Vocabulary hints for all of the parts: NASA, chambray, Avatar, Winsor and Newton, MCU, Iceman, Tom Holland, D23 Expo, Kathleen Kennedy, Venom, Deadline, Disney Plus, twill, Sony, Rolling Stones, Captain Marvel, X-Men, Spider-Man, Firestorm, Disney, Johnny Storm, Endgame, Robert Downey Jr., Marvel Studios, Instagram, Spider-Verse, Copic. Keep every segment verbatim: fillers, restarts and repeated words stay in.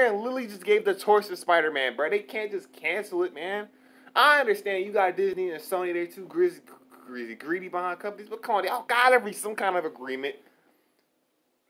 Man, Lily just gave the torch to Spider-Man, bro. They can't just cancel it, man. I understand you got Disney and Sony. They're too grizzy, greasy, greedy behind companies. But come on, they all gotta reach some kind of agreement.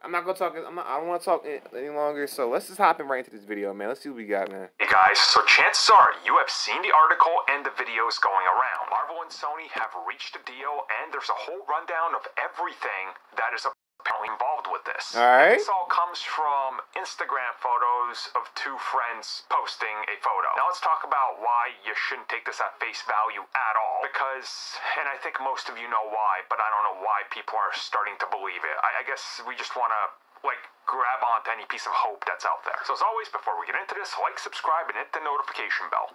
I'm not gonna talk. I'm not, I don't want to talk any longer. So let's just hop in right into this video, man. Let's see what we got, man. Hey guys, so chances are you have seen the article and the videos going around. Marvel and Sony have reached a deal, and there's a whole rundown of everything that is apparently involved with this. All right. This all comes from Instagram photos of two friends posting a photo. Now let's talk about why you shouldn't take this at face value at all. Because, and I think most of you know why, but I don't know why people are starting to believe it. I, I guess we just want to, like, grab onto any piece of hope that's out there. So as always, before we get into this, like, subscribe, and hit the notification bell.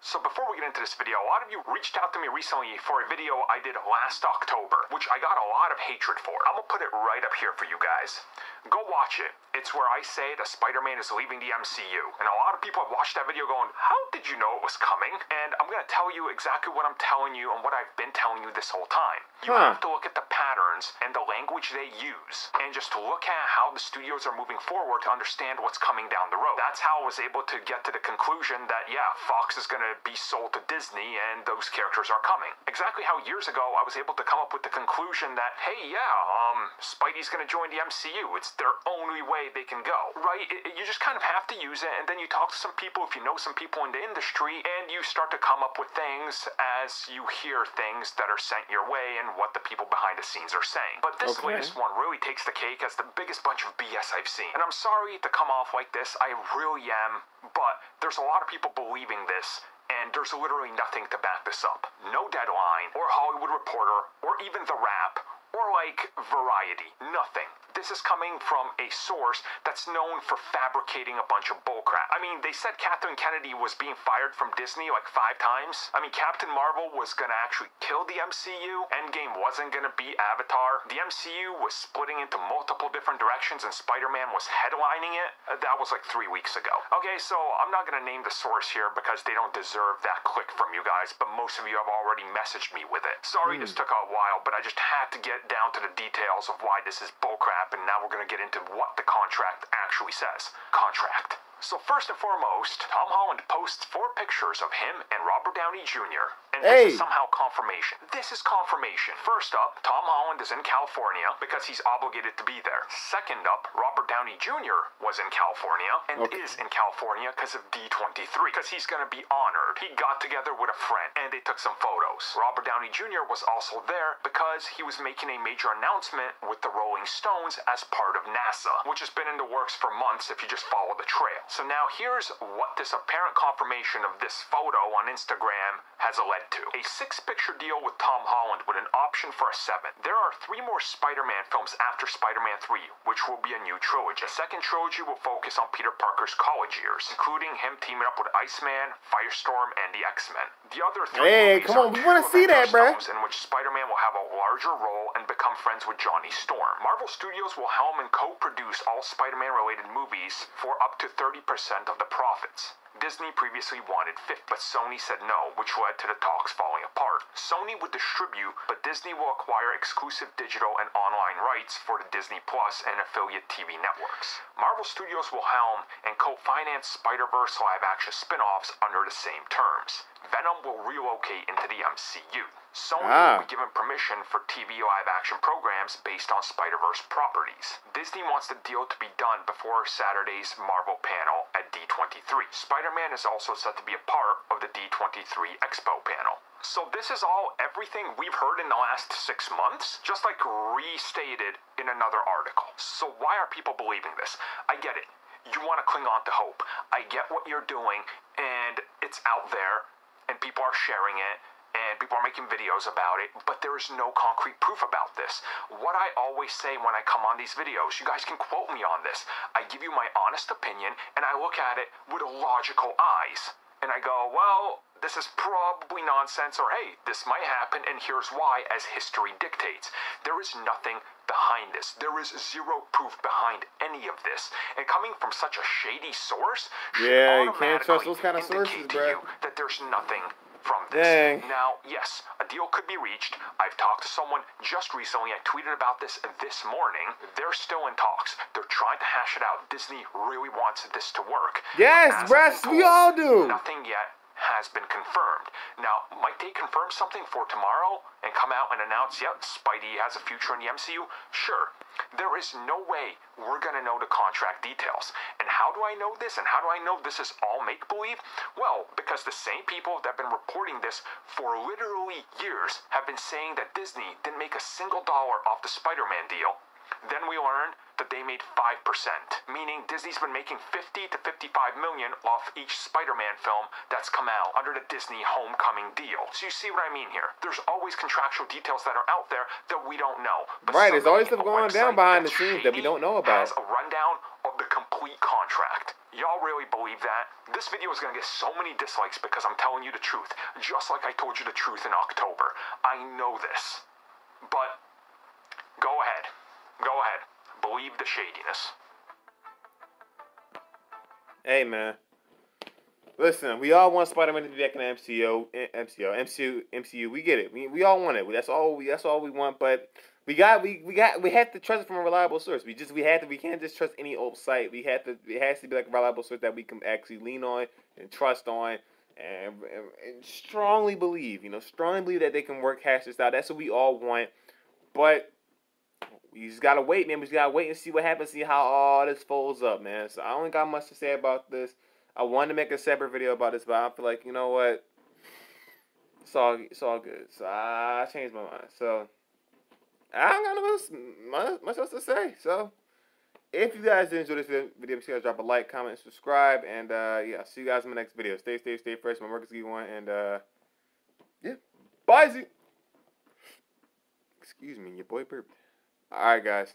So before we get into this video, a lot of you reached out to me recently for a video I did last October, which I got a lot of hatred for. I'm gonna put it right up here for you guys. Go watch it. It's where I say that Spider-Man is leaving the M C U. And a lot of people have watched that video going, how did you know it was coming? And I'm gonna tell you exactly what I'm telling you and what I've been telling you this whole time. You huh. have to look at the patterns and the language they use, and just look at how the studios are moving forward to understand what's coming down the road. That's how I was able to get to the conclusion that, yeah, Fox is gonna be sold to Disney and those characters are coming. Exactly how years ago I was able to come up with the conclusion that, hey, yeah, um, Spidey's gonna join the M C U. It's their only way they can go, right? It, you just kind of have to use it, and then you talk to some people, if you know some people in the industry, and you start to come up with things as you hear things that are sent your way and what the people behind the scenes are saying. But this okay. latest one really takes the cake as the biggest bunch of B S I've seen. And I'm sorry to come off like this, I really am, but there's a lot of people believing this, and there's literally nothing to back this up. No Deadline, or Hollywood Reporter, or even The Wrap, or like Variety. Nothing. This is coming from a source that's known for fabricating a bunch of bullcrap. I mean, they said Kathleen Kennedy was being fired from Disney like five times. I mean, Captain Marvel was gonna actually kill the M C U. Endgame wasn't gonna be Avatar. The M C U was splitting into multiple different directions, and Spider-Man was headlining it. Uh, that was like three weeks ago. Okay, so I'm not gonna name the source here because they don't deserve that click from you guys, but most of you have already messaged me with it. Sorry mm. this took a while, but I just had to get down to the details of why this is bullcrap. And now we're going to get into what the contract actually says. Contract. So first and foremost, Tom Holland posts four pictures of him and Robert Downey Junior And hey. this is somehow confirmation. This is confirmation. First up, Tom Holland is in California because he's obligated to be there. Second up, Robert Downey Junior was in California and okay. is in California because of D twenty-three. Because he's going to be honored. He got together with a friend and they took some photos. Robert Downey Junior was also there because he was making a major announcement with the Rolling Stones as part of NASA, which has been in the works for months if you just follow the trail. So now here's what this apparent confirmation of this photo on Instagram has led to. A six-picture deal with Tom Holland with an option for a seven. There are three more Spider-Man films after Spider-Man three, which will be a new trilogy. The second trilogy will focus on Peter Parker's college years, including him teaming up with Iceman, Firestorm, and the X-Men. The other three hey, movies come on. are we wanna see that, bro. in which Spider-Man will have a larger role and become friends with Johnny Storm. Marvel Studios will helm and co-produce all Spider-Man-related movies for up to thirty percent of the profits. Disney previously wanted fifty, but Sony said no, which led to the talks falling apart. Sony would distribute, but Disney will acquire exclusive digital and online rights for the Disney Plus and affiliate T V networks. Marvel Studios will helm and co-finance Spider-Verse live-action spin-offs under the same terms. Venom will relocate into the M C U. Sony ah. will be given permission for T V live-action programs based on Spider-Verse properties. Disney wants the deal to be done before Saturday's Marvel panel at D twenty-three. Spider-Man is also set to be a part of the D twenty-three Expo panel. So this is all everything we've heard in the last six months, just like restated in another article. So why are people believing this? I get it. You want to cling on to hope. I get what you're doing, and it's out there, and people are sharing it, and people are making videos about it, but there is no concrete proof about this. What I always say when I come on these videos, you guys can quote me on this, I give you my honest opinion, and I look at it with logical eyes. And I go, well, this is probably nonsense, or hey, this might happen, and here's why, as history dictates. There is nothing behind this. There is zero proof behind any of this. And coming from such a shady source, yeah, should automatically you can't trust those kind of sources, bro. indicate to you that there's nothing from this. Dang. Now, yes, a deal could be reached. I've talked to someone just recently. I tweeted about this this morning. They're still in talks. They're trying to hash it out. Disney really wants this to work. Yes, rest, we all do. Nothing yet has been confirmed. Now, might they confirm something for tomorrow and come out and announce, yep, Spidey has a future in the M C U? Sure. There is no way we're going to know the contract details. And how do I know this? And how do I know this is all make-believe? Well, because the same people that have been reporting this for literally years have been saying that Disney didn't make a single dollar off the Spider-Man deal. Then we learned that they made five percent, meaning Disney's been making fifty to fifty-five million off each Spider-Man film that's come out under the Disney Homecoming deal. So you see what I mean here. There's always contractual details that are out there that we don't know. But right, there's always stuff going down behind the scenes that we don't know about. Has a rundown of the complete contract. Y'all really believe that? This video is going to get so many dislikes because I'm telling you the truth, just like I told you the truth in October. I know this. But go ahead. Go ahead. Believe the shadiness. Hey, man. Listen, we all want Spider-Man to be back in the M C U. M C U. M C U. We get it. We we all want it. That's all. We that's all we want. But we got we we got we have to trust it from a reliable source. We just we have to. We can't just trust any old site. We have to. It has to be like a reliable source that we can actually lean on and trust on. And, and, and strongly believe. You know, strongly believe that they can work hash this out. That's what we all want. But we just gotta wait, man. We just gotta wait and see what happens, see how all this folds up, man. So I don't got much to say about this. I wanted to make a separate video about this, but I feel like, you know what? It's all, it's all good. So I changed my mind. So I don't got much, much else to say. So if you guys did enjoy this video, make sure you guys drop a like, comment, subscribe, and uh, yeah, see you guys in my next video. Stay, stay, stay fresh. My work is one, and uh, yeah, bye. Excuse me, your boy burped. All right, guys.